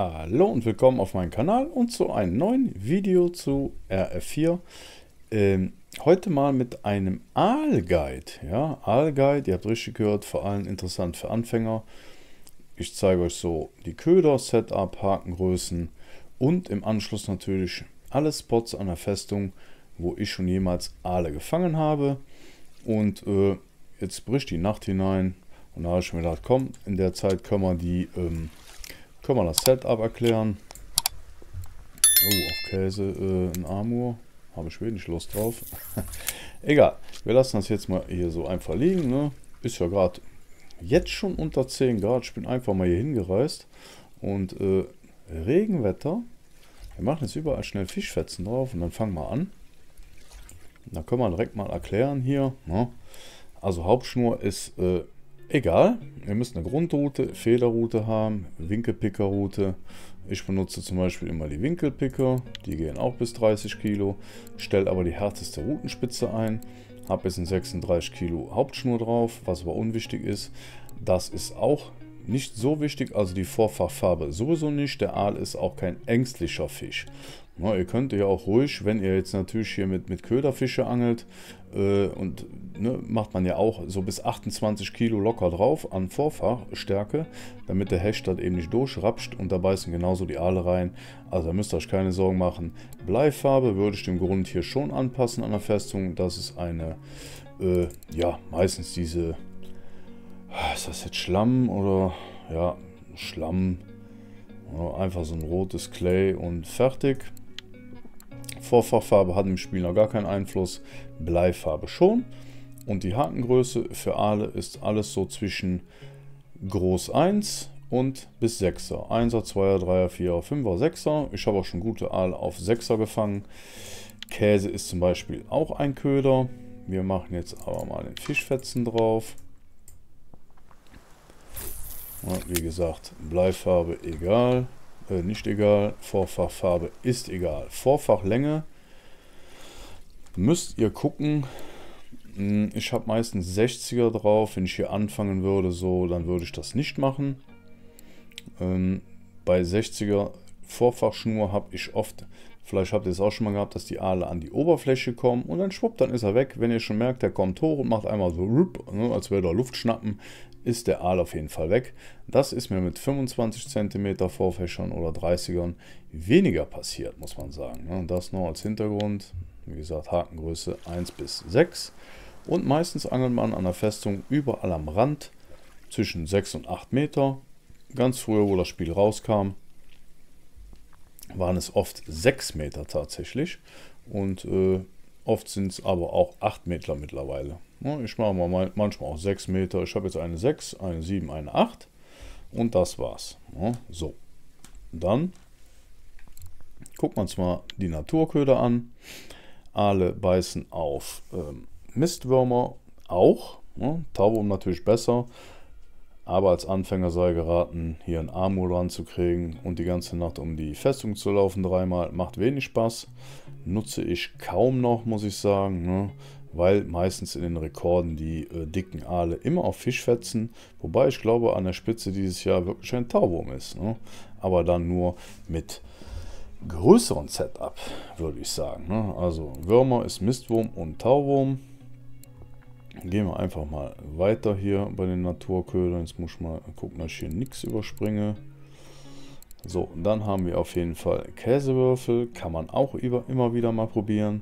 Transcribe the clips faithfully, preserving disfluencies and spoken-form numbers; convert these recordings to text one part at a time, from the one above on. Hallo und willkommen auf meinem Kanal und zu einem neuen Video zu R F vier. Ähm, heute mal mit einem Aalguide. Ja, Aalguide, ihr habt richtig gehört, vor allem interessant für Anfänger. Ich zeige euch so die Köder, Setup, Hakengrößen und im Anschluss natürlich alle Spots an der Festung, wo ich schon jemals Aale gefangen habe. Und äh, jetzt bricht die Nacht hinein und da habe ich mir gedacht, komm, in der Zeit können wir die... Ähm, Können wir das Setup erklären. Oh, auf Käse, äh, ein Amur. Habe ich wenig Lust drauf. Egal, wir lassen das jetzt mal hier so einfach liegen. Ne? Ist ja gerade jetzt schon unter zehn Grad. Ich bin einfach mal hier hingereist. Und äh, Regenwetter. Wir machen jetzt überall schnell Fischfetzen drauf und dann fangen wir an. Da können wir direkt mal erklären hier. Ne? Also Hauptschnur ist... Äh, Egal, wir müssen eine Grundrute, Federrute haben, Winkelpickerrute. Ich benutze zum Beispiel immer die Winkelpicker, die gehen auch bis dreißig Kilo. Stelle aber die härteste Rutenspitze ein, habe jetzt ein sechsunddreißig Kilo Hauptschnur drauf, was aber unwichtig ist. Das ist auch nicht so wichtig, also die Vorfachfarbe sowieso nicht. Der Aal ist auch kein ängstlicher Fisch. Na, ihr könnt ja auch ruhig, wenn ihr jetzt natürlich hier mit, mit Köderfische angelt, äh, und ne, macht man ja auch so bis achtundzwanzig Kilo locker drauf an Vorfachstärke, damit der Hecht das eben nicht durchrapscht und da beißen genauso die Aale rein. Also da müsst ihr euch keine Sorgen machen. Bleifarbe würde ich dem Grund hier schon anpassen an der Festung. Das ist eine, äh, ja, meistens diese, ist das jetzt Schlamm oder, ja, Schlamm. Einfach so ein rotes Clay und fertig. Vorfachfarbe hat im Spiel noch gar keinen Einfluss, Bleifarbe schon. Und die Hakengröße für Aale ist alles so zwischen Groß eins und bis sechser. Einser, Zweier, Dreier, Vierer, Fünfer, Sechser. Ich habe auch schon gute Aale auf Sechser gefangen. Käse ist zum Beispiel auch ein Köder. Wir machen jetzt aber mal den Fischfetzen drauf. Wie gesagt, Bleifarbe egal, äh, nicht egal, Vorfachfarbe ist egal. Vorfachlänge müsst ihr gucken. Ich habe meistens sechziger drauf. Wenn ich hier anfangen würde, so, dann würde ich das nicht machen. Ähm, bei sechziger Vorfachschnur habe ich oft, vielleicht habt ihr es auch schon mal gehabt, dass die Aale an die Oberfläche kommen und dann schwupp, dann ist er weg. Wenn ihr schon merkt, der kommt hoch und macht einmal so, als würde er Luft schnappen, ist der Aal auf jeden Fall weg. Das ist mir mit fünfundzwanzig Zentimeter Vorfächern oder dreißigern weniger passiert, muss man sagen. Das noch als Hintergrund. Wie gesagt, Hakengröße eins bis sechs. Und meistens angelt man an der Festung überall am Rand zwischen sechs und acht Meter. Ganz früher, wo das Spiel rauskam, waren es oft sechs Meter tatsächlich. Und äh, oft sind es aber auch acht Meter mittlerweile. Ich mache mal manchmal auch sechs Meter. Ich habe jetzt eine sechs, eine sieben, eine acht. Und das war's. So. Dann gucken wir uns mal die Naturköder an. Aale beißen auf ähm, Mistwürmer auch. Ne? Taubum natürlich besser. Aber als Anfänger sei geraten, hier einen Amur dran zu kriegen und die ganze Nacht um die Festung zu laufen dreimal. Macht wenig Spaß. Nutze ich kaum noch, muss ich sagen. Ne? Weil meistens in den Rekorden die äh, dicken Aale immer auf Fischfetzen, wobei ich glaube, an der Spitze dieses Jahr wirklich ein Taubum ist. Ne? Aber dann nur mit größeren Setup, würde ich sagen. Ne? Also Würmer ist Mistwurm und Taubum. Gehen wir einfach mal weiter hier bei den Naturködern. Jetzt muss ich mal gucken, dass ich hier nichts überspringe. So, und dann haben wir auf jeden Fall Käsewürfel. Kann man auch über, immer wieder mal probieren.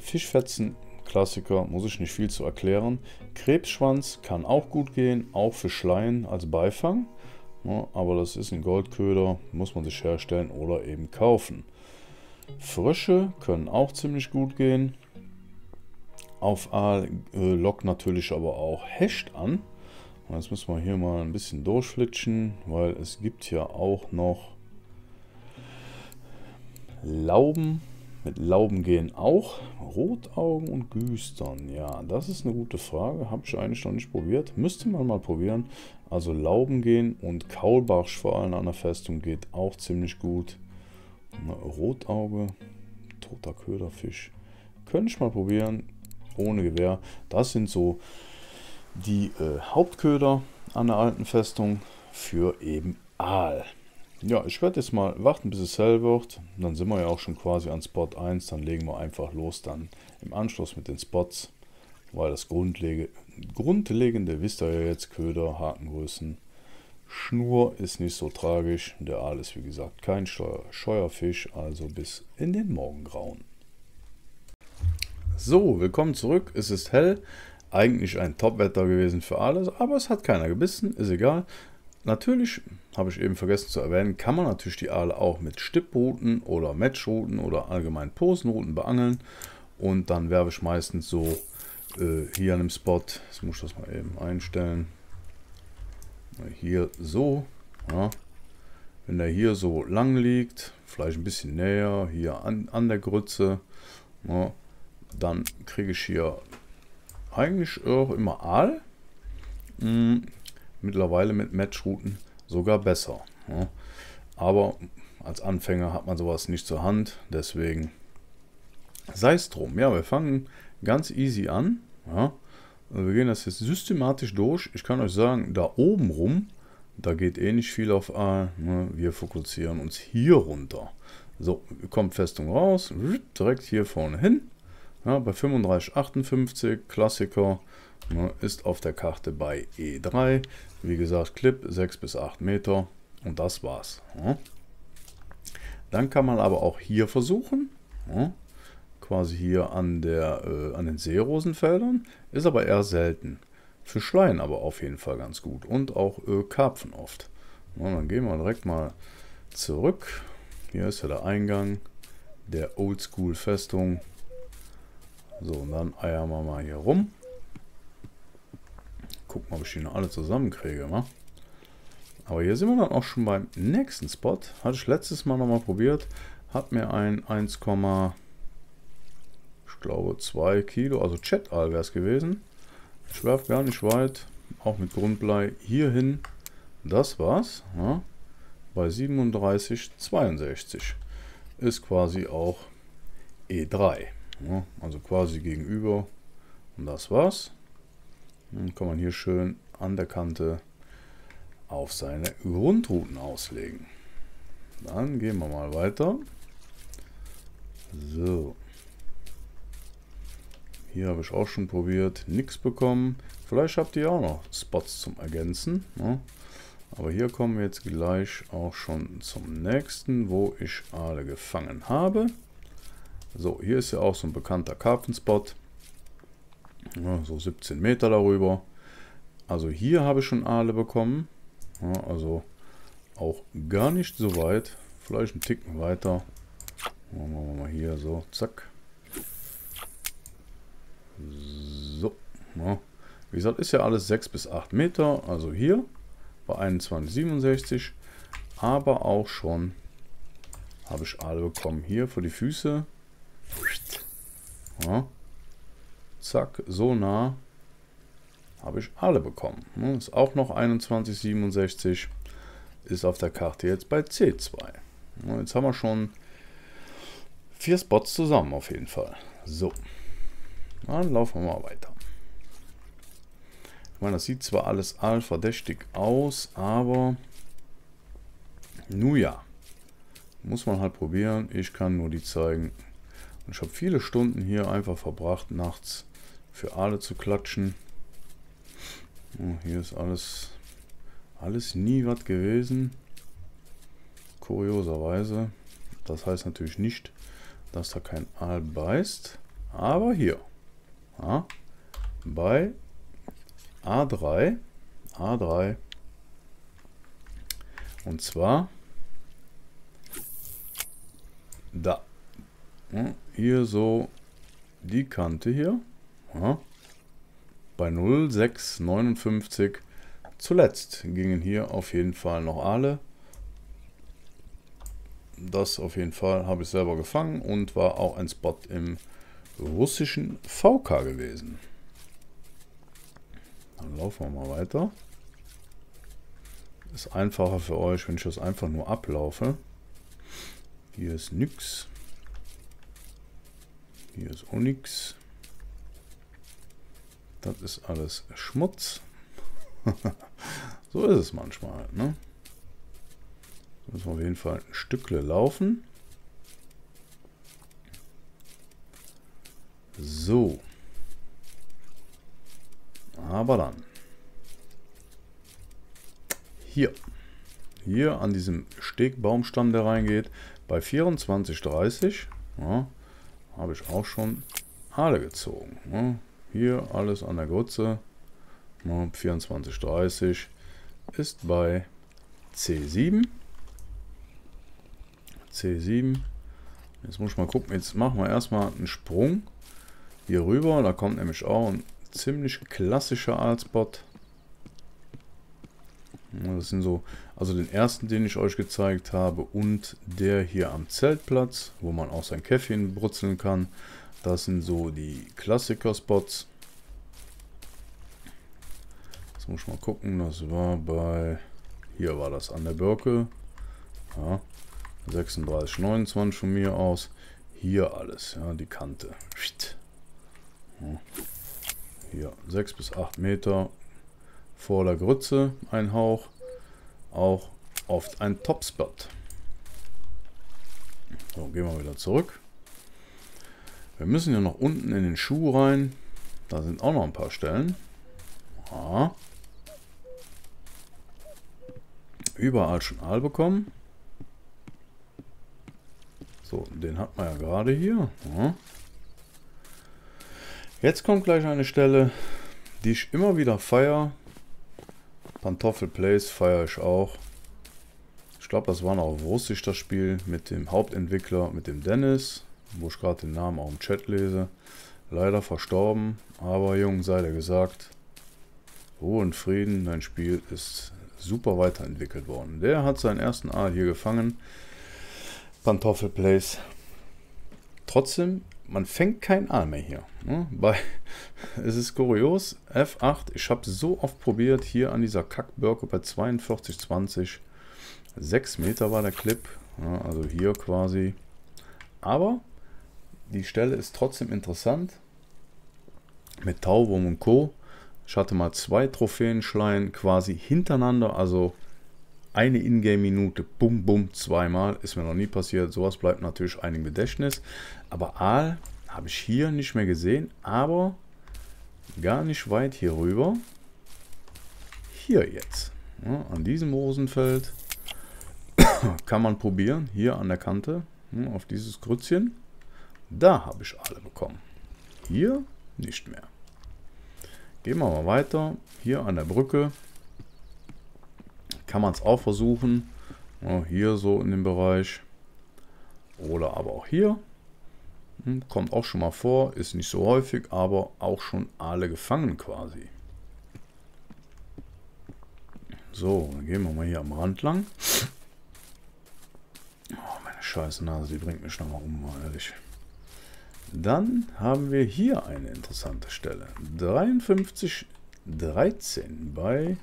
Fischfetzen, Klassiker, muss ich nicht viel zu erklären. Krebsschwanz kann auch gut gehen, auch für Schleien als Beifang. Ja, aber das ist ein Goldköder, muss man sich herstellen oder eben kaufen. Frösche können auch ziemlich gut gehen. Auf Aal äh, lockt natürlich aber auch Hecht an. Und jetzt müssen wir hier mal ein bisschen durchflitschen, weil es gibt ja auch noch Lauben. Mit Lauben gehen auch. Rotaugen und Güstern. Ja, das ist eine gute Frage. Habe ich eigentlich noch nicht probiert. Müsste man mal probieren. Also Lauben gehen und Kaulbarsch vor allem an der Festung geht auch ziemlich gut. Rotauge. Toter Köderfisch. Könnte ich mal probieren. Ohne Gewehr. Das sind so die äh, Hauptköder an der alten Festung für eben Aal. Ja, ich werde jetzt mal warten, bis es hell wird. Dann sind wir ja auch schon quasi an Spot eins. Dann legen wir einfach los dann im Anschluss mit den Spots. Weil das Grundlege, Grundlegende wisst ihr ja jetzt, Köder, Hakengrößen, Schnur ist nicht so tragisch. Der Aal ist wie gesagt kein Scheuer, Scheuerfisch, also bis in den Morgengrauen. So, willkommen zurück. Es ist hell. Eigentlich ein Top-Wetter gewesen für alles, aber es hat keiner gebissen, ist egal. Natürlich, habe ich eben vergessen zu erwähnen, kann man natürlich die Aale auch mit Stippruten oder Matchruten oder allgemein Posenruten beangeln. Und dann werfe ich meistens so äh, hier an dem Spot, jetzt muss ich das mal eben einstellen, hier so, ja. Wenn der hier so lang liegt, vielleicht ein bisschen näher, hier an, an der Grütze, ja, dann kriege ich hier eigentlich auch immer Aal. Hm. Mittlerweile mit Matchruten sogar besser. Ja. Aber als Anfänger hat man sowas nicht zur Hand. Deswegen sei es drum. Ja, wir fangen ganz easy an. Ja. Wir gehen das jetzt systematisch durch. Ich kann euch sagen, da oben rum, da geht eh nicht viel auf Aal. Ne. Wir fokussieren uns hier runter. So, kommt Festung raus. Direkt hier vorne hin. Ja, bei fünfunddreißig Komma achtundfünfzig, Klassiker. Ist auf der Karte bei E drei. Wie gesagt, Clip sechs bis acht Meter. Und das war's. Ja. Dann kann man aber auch hier versuchen. Ja. Quasi hier an, der, äh, an den Seerosenfeldern. Ist aber eher selten. Für Schleien aber auf jeden Fall ganz gut. Und auch äh, Karpfen oft. Ja, dann gehen wir direkt mal zurück. Hier ist ja der Eingang der Oldschool-Festung. So, und dann eiern wir mal hier rum. Gucken, ob ich die noch alle zusammenkriege. Ne? Aber hier sind wir dann auch schon beim nächsten Spot. Hatte ich letztes Mal nochmal probiert. Hat mir ein eins Komma zwei Kilo, also Chat-Aal wäre es gewesen. Ich werfe gar nicht weit. Auch mit Grundblei hier hin. Das war's. Ne? Bei siebenunddreißig Komma zweiundsechzig. Ist quasi auch E drei. Ne? Also quasi gegenüber. Und das war's. Dann kann man hier schön an der Kante auf seine Grundruten auslegen. Dann gehen wir mal weiter. So. Hier habe ich auch schon probiert. Nichts bekommen. Vielleicht habt ihr auch noch Spots zum Ergänzen. Ne? Aber hier kommen wir jetzt gleich auch schon zum nächsten, wo ich Aale gefangen habe. So, hier ist ja auch so ein bekannter Karpfenspot. Ja, so siebzehn Meter darüber. Also hier habe ich schon Aale bekommen. Ja, also auch gar nicht so weit. Vielleicht einen Ticken weiter. Machen wir mal hier so. Zack. So. Ja. Wie gesagt, ist ja alles sechs bis acht Meter. Also hier bei einundzwanzig Komma siebenundsechzig. Aber auch schon habe ich Aale bekommen. Hier vor die Füße. Ja. Zack, so nah habe ich Aale bekommen. Ist auch noch einundzwanzig Komma siebenundsechzig. Ist auf der Karte jetzt bei C zwei. Jetzt haben wir schon vier Spots zusammen auf jeden Fall. So, dann laufen wir mal weiter. Ich meine, das sieht zwar alles aalverdächtig aus, aber nun ja, muss man halt probieren. Ich kann nur die zeigen. Und ich habe viele Stunden hier einfach verbracht, nachts für Aale zu klatschen. Oh, hier ist alles, alles nie was gewesen. Kurioserweise. Das heißt natürlich nicht, dass da kein Aal beißt. Aber hier. Ja, bei A drei. A drei. Und zwar da. Ja, hier so die Kante hier. Ja. Bei null Komma sechs fünf neun. Zuletzt gingen hier auf jeden Fall noch Aale. Das auf jeden Fall habe ich selber gefangen und war auch ein Spot im russischen V K gewesen. Dann laufen wir mal weiter. Ist einfacher für euch, wenn ich das einfach nur ablaufe. Hier ist nix. Hier ist auch nichts. Das ist alles Schmutz. So ist es manchmal. Ne? Müssen wir auf jeden Fall ein Stückle laufen. So. Aber dann. Hier. Hier an diesem Stegbaumstamm, der reingeht. Bei vierundzwanzig dreißig. Ja, habe ich auch schon alle gezogen. Ja, hier alles an der Grütze. Ja, vierundzwanzig dreißig ist bei C sieben. C sieben. Jetzt muss ich mal gucken. Jetzt machen wir erstmal einen Sprung hier rüber. Da kommt nämlich auch ein ziemlich klassischer Artspot. Das sind so, also den ersten, den ich euch gezeigt habe, und der hier am Zeltplatz, wo man auch sein Käffchen brutzeln kann. Das sind so die Klassiker-Spots. Jetzt muss ich mal gucken, das war bei, hier war das an der Birke. Ja, sechsunddreißig neunundzwanzig von mir aus. Hier alles, ja, die Kante. Ja, hier sechs bis acht Meter. Vor der Grütze ein Hauch, auch oft ein Topspot. So, gehen wir wieder zurück. Wir müssen ja noch unten in den Schuh rein. Da sind auch noch ein paar Stellen. Ja. Überall schon Aal bekommen. So, den hat man ja gerade hier. Ja. Jetzt kommt gleich eine Stelle, die ich immer wieder feiere. Pantoffel Place feiere ich auch. Ich glaube, das war noch russisch, das Spiel mit dem Hauptentwickler, mit dem Dennis, wo ich gerade den Namen auch im Chat lese. Leider verstorben, aber jung sei der gesagt, Ruhe und Frieden, dein Spiel ist super weiterentwickelt worden. Der hat seinen ersten Aal hier gefangen. Pantoffel Place. Trotzdem, man fängt keinen Aal mehr hier. Bei, es ist kurios, F acht, ich habe so oft probiert, hier an dieser Kackbirke bei zweiundvierzig zwanzig, sechs Meter war der Clip, ja, also hier quasi, aber die Stelle ist trotzdem interessant, mit Tauwurm und Co. Ich hatte mal zwei Trophäenschleien quasi hintereinander, also eine Ingame-Minute, bum, bum, zweimal, ist mir noch nie passiert. Sowas bleibt natürlich einem Gedächtnis. Aber Aal habe ich hier nicht mehr gesehen, aber gar nicht weit hier rüber. Hier jetzt, ja, an diesem Rosenfeld kann man probieren, hier an der Kante, ja, auf dieses Grützchen. Da habe ich Aale bekommen. Hier nicht mehr. Gehen wir mal weiter, hier an der Brücke. Kann man es auch versuchen, ja, hier so in dem Bereich oder aber auch hier. Kommt auch schon mal vor, ist nicht so häufig, aber auch schon Aale gefangen quasi. So, dann gehen wir mal hier am Rand lang. Oh, meine scheiße Nase, die bringt mich nochmal um, mal ehrlich. Dann haben wir hier eine interessante Stelle. dreiundfünfzig dreizehn bei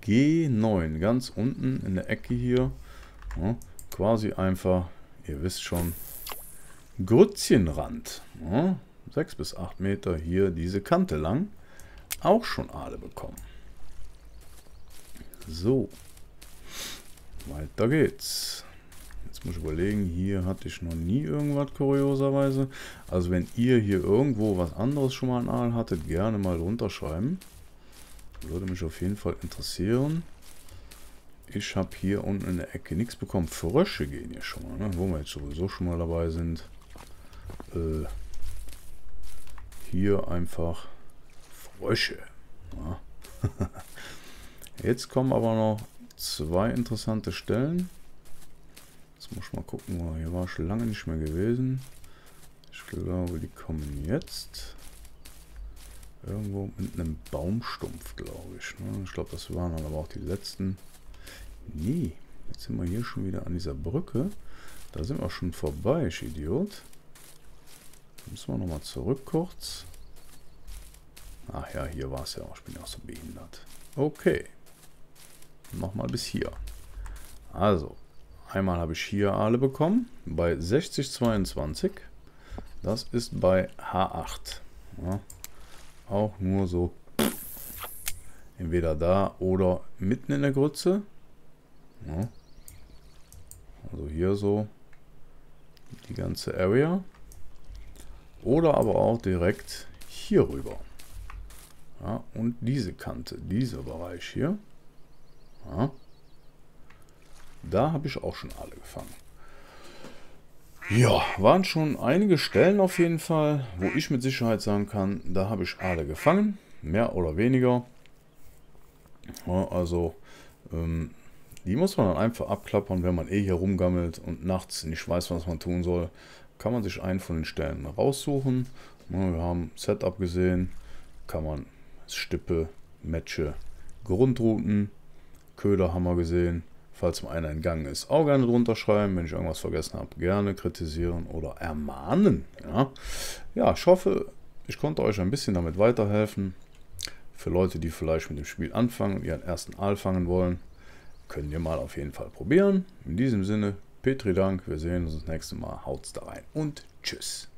G neun, ganz unten in der Ecke hier, ja, quasi einfach, ihr wisst schon, Grützchenrand, ja, sechs bis acht Meter hier diese Kante lang, auch schon Aale bekommen. So, weiter geht's. Jetzt muss ich überlegen, hier hatte ich noch nie irgendwas kurioserweise, also wenn ihr hier irgendwo was anderes schon mal an Aal hattet, gerne mal runterschreiben. Würde mich auf jeden Fall interessieren. Ich habe hier unten in der Ecke nichts bekommen. Frösche gehen hier schon mal, ne? Wo wir jetzt sowieso schon mal dabei sind. Äh, hier einfach Frösche. Ja. Jetzt kommen aber noch zwei interessante Stellen. Jetzt muss ich mal gucken, hier war ich lange nicht mehr gewesen. Ich glaube, die kommen jetzt. Irgendwo mit einem Baumstumpf, glaube ich. Ne? Ich glaube, das waren dann aber auch die letzten. Nee, jetzt sind wir hier schon wieder an dieser Brücke. Da sind wir schon vorbei, ich Idiot. Da müssen wir nochmal zurück kurz. Ach ja, hier war es ja auch. Ich bin ja auch so behindert. Okay. Nochmal bis hier. Also, einmal habe ich hier Aale bekommen. Bei sechzig zweiundzwanzig. Das ist bei H acht. Ja. Auch nur so entweder da oder mitten in der Grütze. Ja. hier so die ganze Area. Oder aber auch direkt hier rüber. Ja, und diese Kante, dieser Bereich hier. Ja, da habe ich auch schon alle gefangen. Ja, waren schon einige Stellen auf jeden Fall, wo ich mit Sicherheit sagen kann, da habe ich alle gefangen. Mehr oder weniger. Ja, also, ähm, die muss man dann einfach abklappern, wenn man eh hier rumgammelt und nachts nicht weiß, was man tun soll. Kann man sich einen von den Stellen raussuchen. Wir haben Setup gesehen. Kann man Stippe, Matche, Grundrouten, Köder haben wir gesehen. Falls mal einer entgangen ist, auch gerne drunter schreiben. Wenn ich irgendwas vergessen habe, gerne kritisieren oder ermahnen. Ja, ja, ich hoffe, ich konnte euch ein bisschen damit weiterhelfen. Für Leute, die vielleicht mit dem Spiel anfangen und ihren ersten Aal fangen wollen, könnt ihr mal auf jeden Fall probieren. In diesem Sinne, Petri Dank. Wir sehen uns das nächste Mal. Haut's da rein und tschüss.